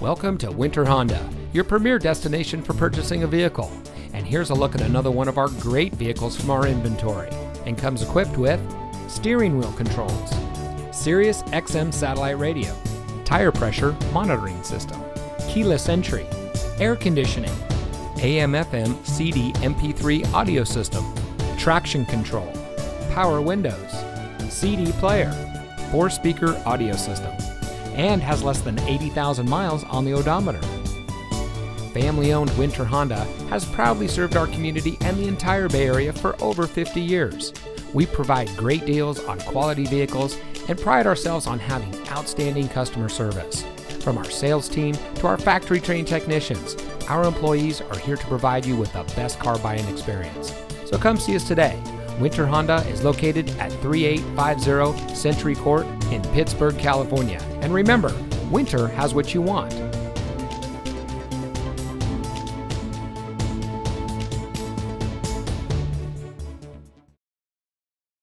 Welcome to Winter Honda, your premier destination for purchasing a vehicle. And here's a look at another one of our great vehicles from our inventory, and comes equipped with steering wheel controls, Sirius XM satellite radio, tire pressure monitoring system, keyless entry, air conditioning, AM/FM CD MP3 audio system, traction control, power windows, CD player, 4-speaker audio system, and has less than 80,000 miles on the odometer. Family-owned Winter Honda has proudly served our community and the entire Bay Area for over 50 years. We provide great deals on quality vehicles and pride ourselves on having outstanding customer service. From our sales team to our factory-trained technicians, our employees are here to provide you with the best car buying experience. So come see us today. Winter Honda is located at 3850 Century Court in Pittsburg, California. And remember, winter has what you want.